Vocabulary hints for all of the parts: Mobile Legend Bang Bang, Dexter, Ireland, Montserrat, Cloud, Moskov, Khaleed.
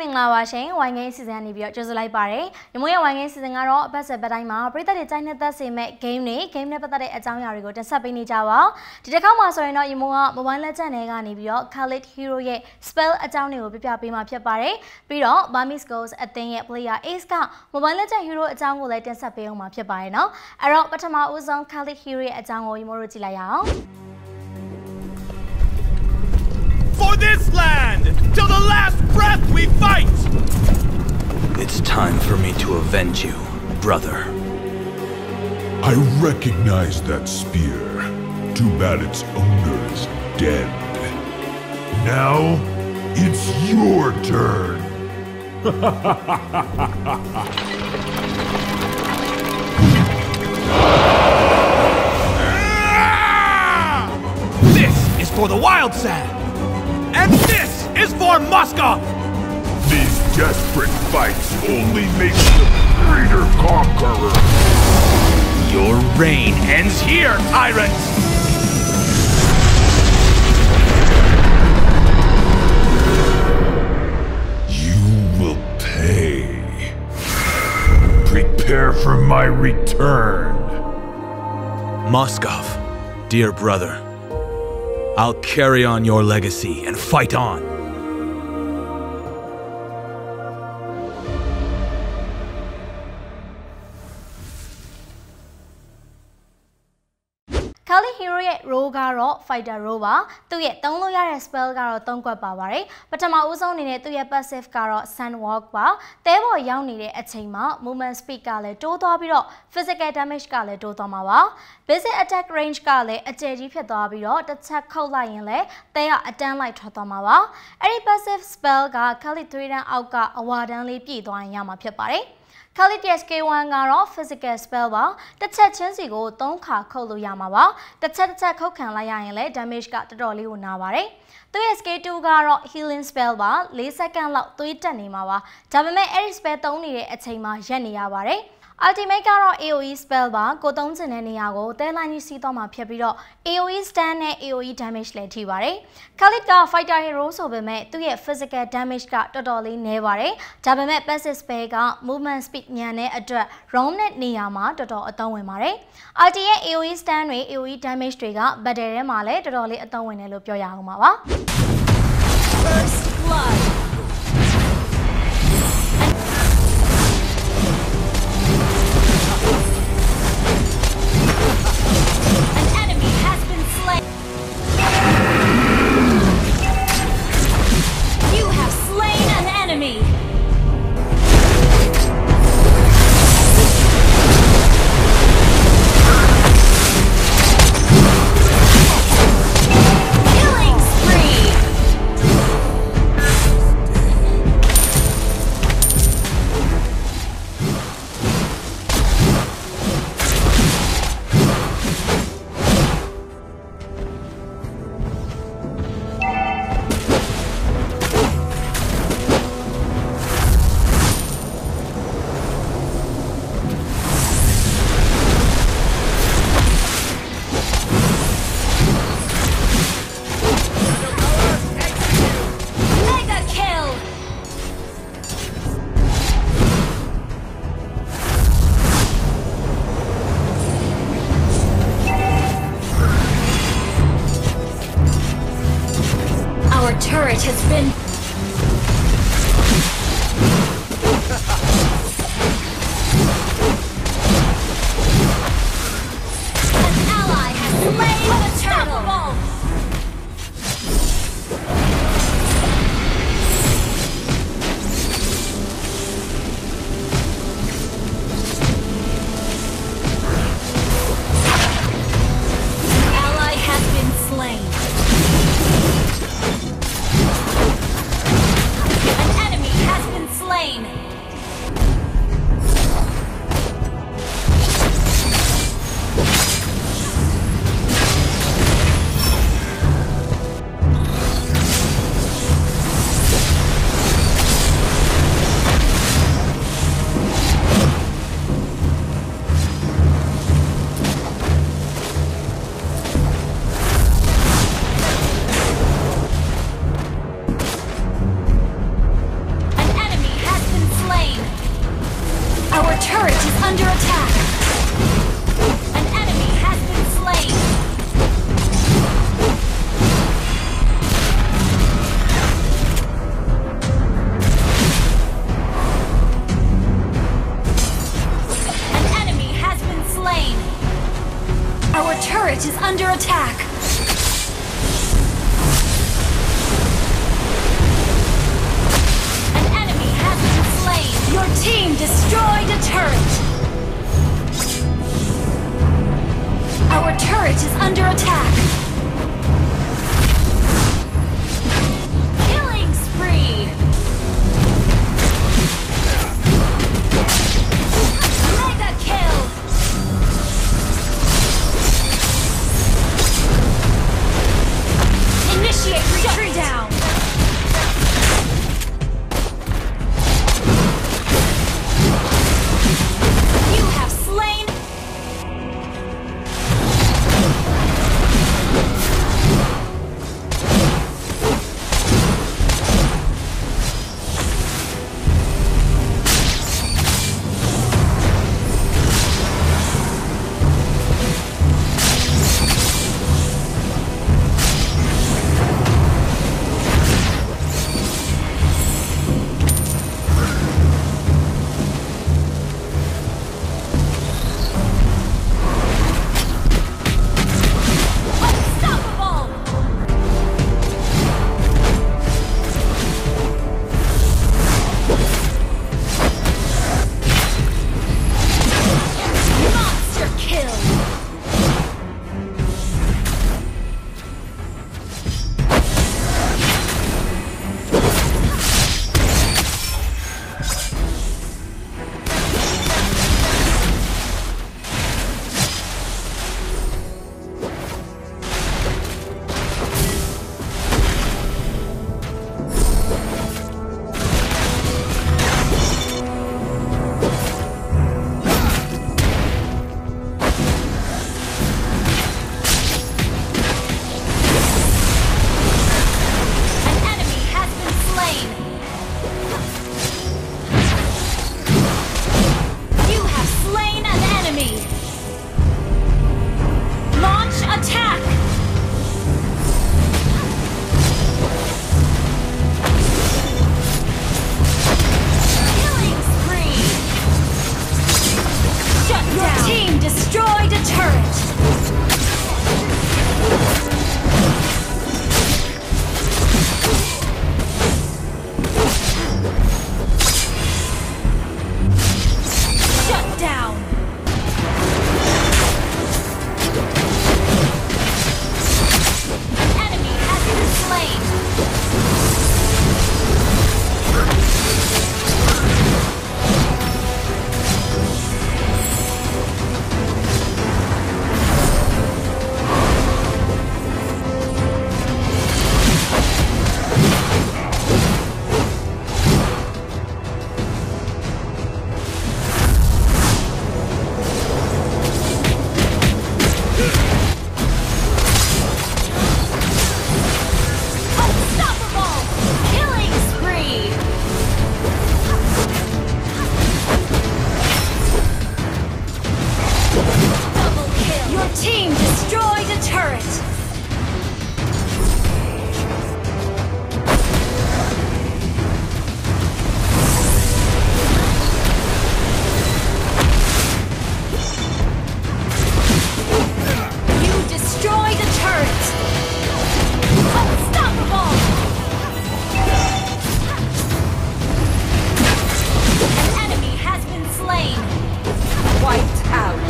Minglawashi, Wangays is any virtues like Barre. Yamoya Wangays is an arrow, Passa Badima, Prita Detina, the same game name, came never that at Samiarigo, and Sabini Jawa. Tidakama, sorry, not Yamua, Mobile Legend Bang Bang, Khalid Hero Ye, spell at Towny, Pipia Pima Pare, Piro, Bamis goes at Thing Playa Iska, Mobile Legend Hero at Tango, let and Sapio Mapia Barino, Arrow Patama was on Khalid Hero at Tango, Yamorutilayao. For this land! Till the last breath we fight! It's time for me to avenge you, brother. I recognize that spear. Too bad its owner is dead. Now, it's your turn. This is for the Wild Sand! And this is for Moskov! These desperate fights only make the greater conqueror. Your reign ends here, tyrant! You will pay. Prepare for my return. Moskov, dear brother. I'll carry on your legacy and fight on. Khalid Hero Rogaro fighter Roba, to yet Tongoya spell Garo Tonka Bavare, but I'm also needed to get passive Garo Sandwalk Bar, there were young needed a Tima, movement speed Gale, Toto Biro, physical damage Gale, Toto Mawa, busy attack range Gale, a JG Piedabiro, the Taco Lion Lay, they are a damn like Toto Mawa, any passive spell Gar, Khalid Tridan Alka, a warden Lipi, Duan Yama Piabare. Khalid SK1 Garo, physical spell bar, the Tetchensi go, Tonka, Kolu Yamawa, the Tetak Hokan Layanle, damage got the Dolly Unaware. 3SK2 Garo, healing spell bar, Lisa can lock to it Tanimawa, Tabame Erispet only at Tema Jeniaware. Ultimate Garo AoE spell bar, Gotons and Eniago, then I see Toma Piabiro, AoE stand at AoE damage letiware. Khalid Gar fighter heroes over me, 3 physical damage got the Dolly Nevare, Tabame Passes Pega, movement speed. Nyane address Romnet Niyama Toto Atawimare. Altia AoE Stanway AoE damage trigger, Badere Male, Totoli Atawinelo Yoyahumawa. First blood. An enemy has been slain. You have slain an enemy. Turret has been an ally has slain the turtle. An ally has been slain. turret is under attack. An enemy has been slain. An enemy has been slain. Our turret is under attack. Your team destroyed a turret! Our turret is under attack! Killing spree! Mega kill! Initiate retreat down! Wiped out.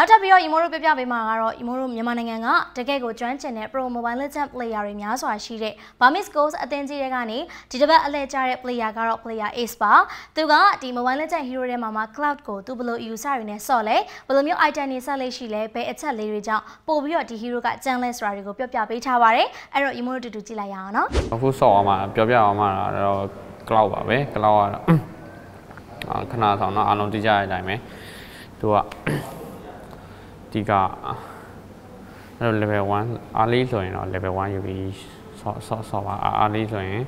Now that we are immoral baby, immoral Yamananga, Takego Trench and Nepro Mobile Legend player in Yaswa Shire, Pamis goes at the Regani, Tidaba Alejare player Garo player Espa, Tuga, the Mobile Legend Hero Mama Cloud Go, Tubolo Usarine Sole, Bolomio Itani Sale Shile, Pay at Sale Rija, Pobio, the Hero got Janless Radigo Pia Pitaware, Ero Immoral to Tilayana. Who saw my Pia Mama Cloud away, Cloud Canasa, Alon Dijay, to level one, Ali Zoin or level one, you be so Ali Zoin,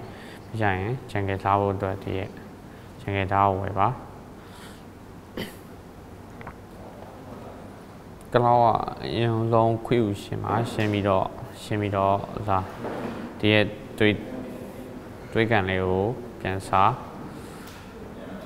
Jang, Changitao, dirty, Changitao, Weber. Glower in long quill, shima, shemido, the dear Twigan Leo, Piansa,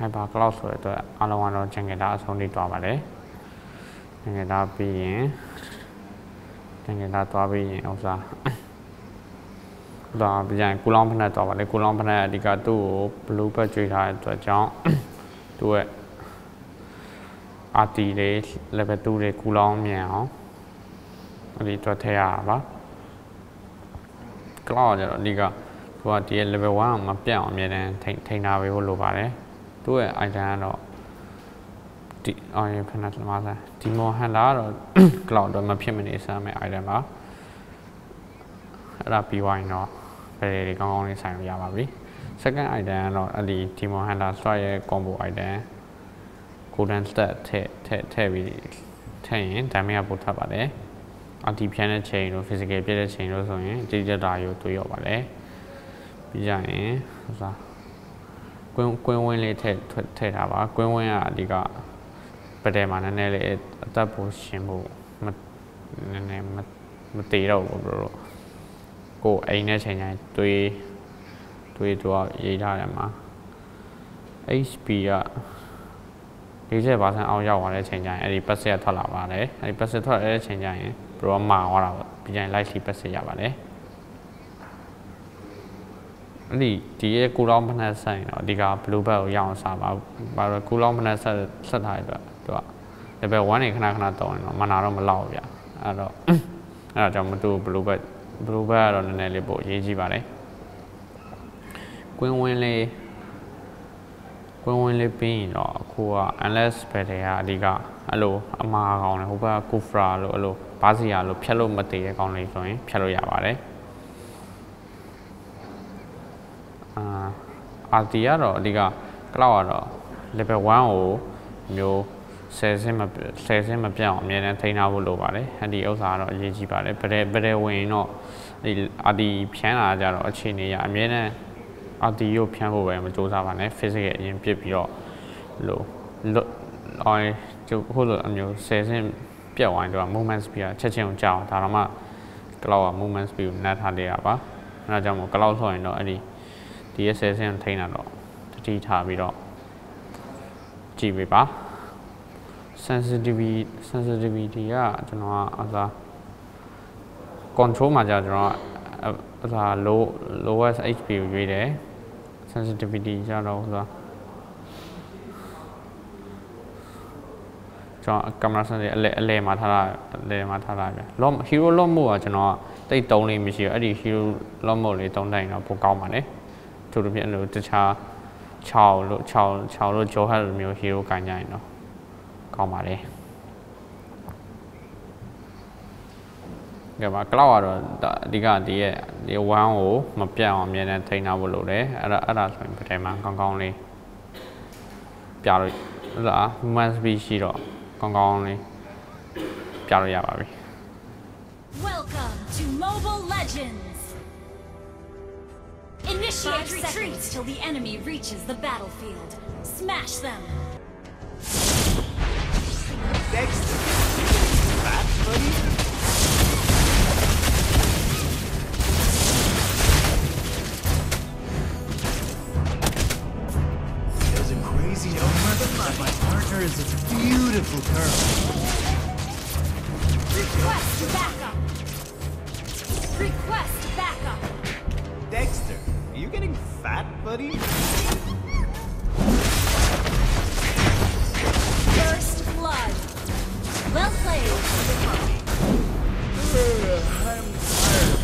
Hyper close to the other one or Changada, only to our day. Changada being Changada to our being also. Behind Culumpana to the Culumpana, the Gatu, Blue Patrita to a John to it. Ati days, level two, the Culum meow. Little Teaba Claudia, Liga to a dear level one, my piano, and take now we will over it. Do it, I don't know. Oh, you cannot matter. Timo Handar or Cloud or Mapimini is a me idema. Rappi wine or very only sign Yamabi. Second, I don't know. Ali Timo Handar, sorry, combo idea. Couldn't start tearing, Tamia Butabade. A deep piano chain or physical piano chain or something. Did you die to your ballet? Bijay. When they take our when are the got but they man and it double shimble material go a nation I do it to our Yama HP. These are all your water change. I pass a tall about it. I pass a tall change. I brought my water behind likely pass a the Gulampana sign or the bluebell young Sama, but a Gulampana satire. The bell one in Kanakaton, Manaram Lavia. I don't do bluebell on the Nelly boat, Yeji Valley. Quinwinley Bean or Kua, unless Petea Diga, Allo, Amagon, Huba, Kufra, Allo, Pazia, Pielo Matea, only going, Pielo Yavare. Aldiaro, Liga, Clara, level one or no says him a piano, and take now low valley, and the other are Yeji valley, but they win not the piano, Jaro, Chini, I mean, at the European woman, Josavane, physical in Pipio low. Look, I to hold on you, says him, Pia, and your movements be a Chechen Jow, Tarama, Clara movements be not had the Abba, Rajamo, Clouso, and not any. The assassin tainer, the tea tabido. Gibiba sensitivity, other control major, the lowest HP grade, sensitivity, the camera, le matara, hero lombo, they don't name monsieur, any hero lombo, they don't name Pocamane. To the piano to Chow, Johan, Mio Hero Ganyan. Comedy. Gama Clower, the guard, the one o, Mapia, Mian, and Taina Volode, others in Pataman, Congoni. Piaro, the must be Shiro, Congoni. Piaro Yababi. Welcome to Mobile Legends. Initiate retreats till the enemy reaches the battlefield. Smash them! Dexter, that's funny. My partner is a beautiful girl. Request backup! Request backup! Dexter, are you getting fat, buddy? First blood. Well played. I'm tired of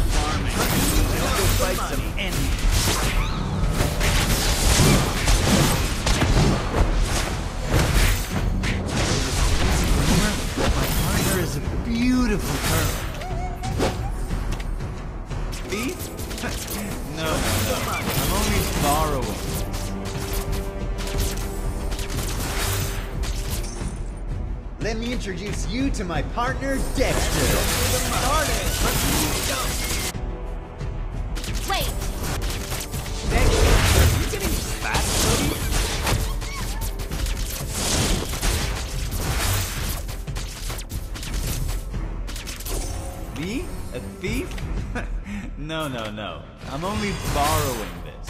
farming. Let's go fight some enemies. Beautiful girl. Me? No, I'm only borrowing. Let me introduce you to my partner, Dexter. Wait. Dexter, are you getting fat, buddy? Me? A thief? No. I'm only borrowing this.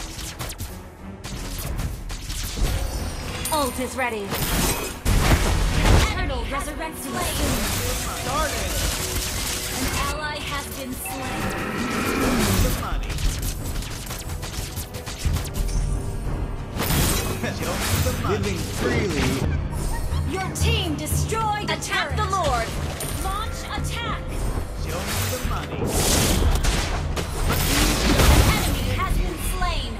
Ult is ready. Turtle resurrects slain. Started. An ally has been slain. The money. Living freely. Your team destroyed the Attack turret. The Lord. Launch attack. The money. An enemy has been slain.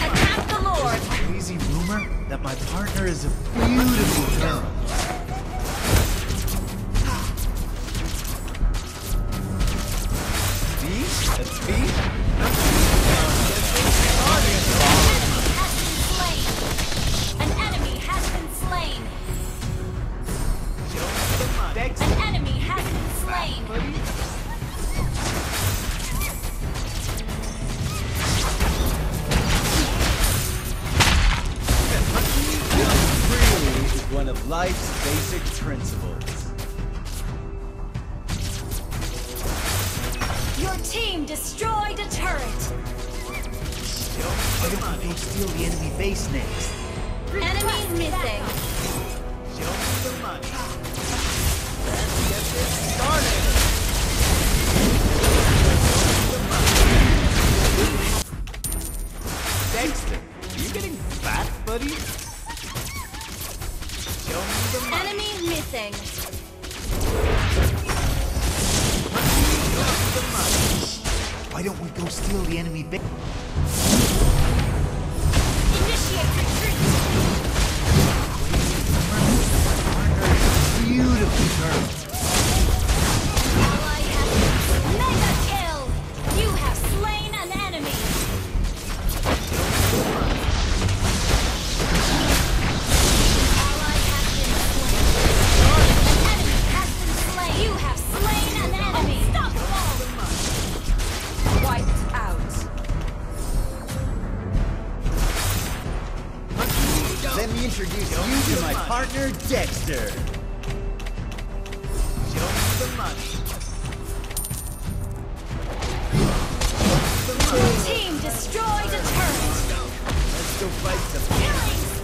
Attack the Lord. There's a crazy rumor that my partner is a beautiful girl. Beast? A beast? An enemy has been slain. Dexter. An enemy has been slain! Living freely is one of life's basic principles. Your team destroyed a turret! Don't steal the enemy base next. Enemies missing! Show the money! Dexter, are you getting fat, buddy? Enemy missing. Why don't we go steal the enemy base? Initiate retreat. Beautiful girl. Introduce you to my partner, Dexter. Show the money. Your team destroyed a turret. Let's go fight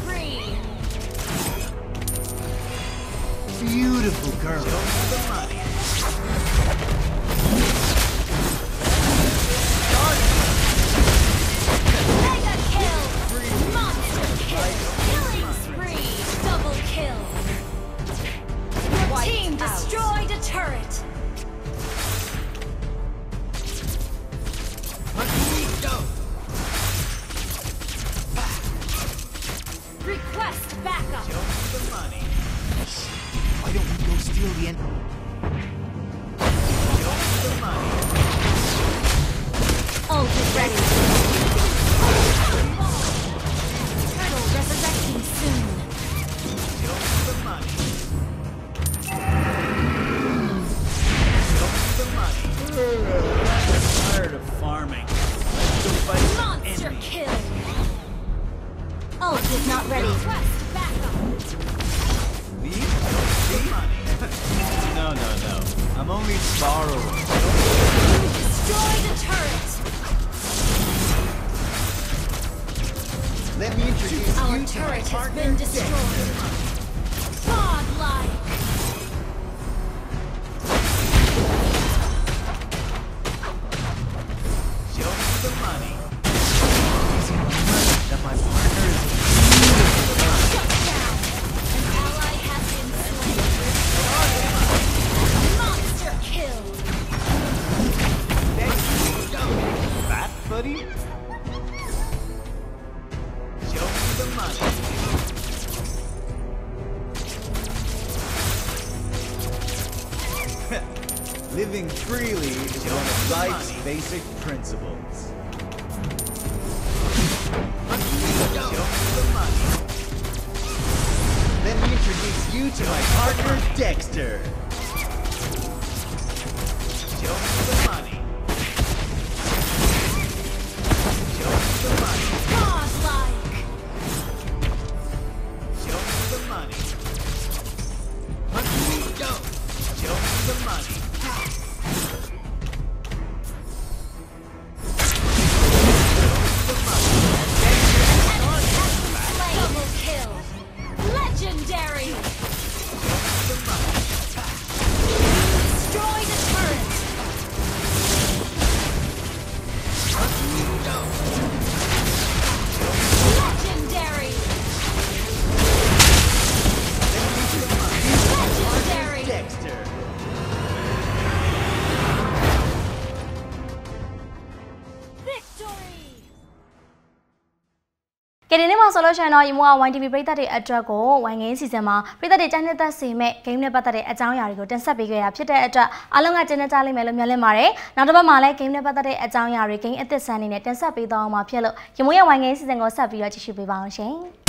the killing spree. Beautiful girl. Show the money. Mega kill. Monster kill. Kill. Your team destroyed a turret. Request backup. Why don't we go steal the end? Ult is ready. Turtle resurrecting soon. I'm tired of farming. Let's go fight monster kill. Ult is not ready. Request backup. Leave money. No. I'm only borrowing. You destroy the turret. Let me introduce our you turret to my has been destroyed. Godlike. Living freely is one of life's basic principles. Let me introduce you to my partner, Dexter. Solution you want to be better at Drago, Wang Sisama, Peter Janeta Sime, came never at Town Yargo, Tensapiga, Pita, along at Genetali Melamare, Nadabamale came never at Town Yarking at the Sunny Net and Sapi, Doma Pielo, Kimuya Wang is and go Sapi, which should be bouncing.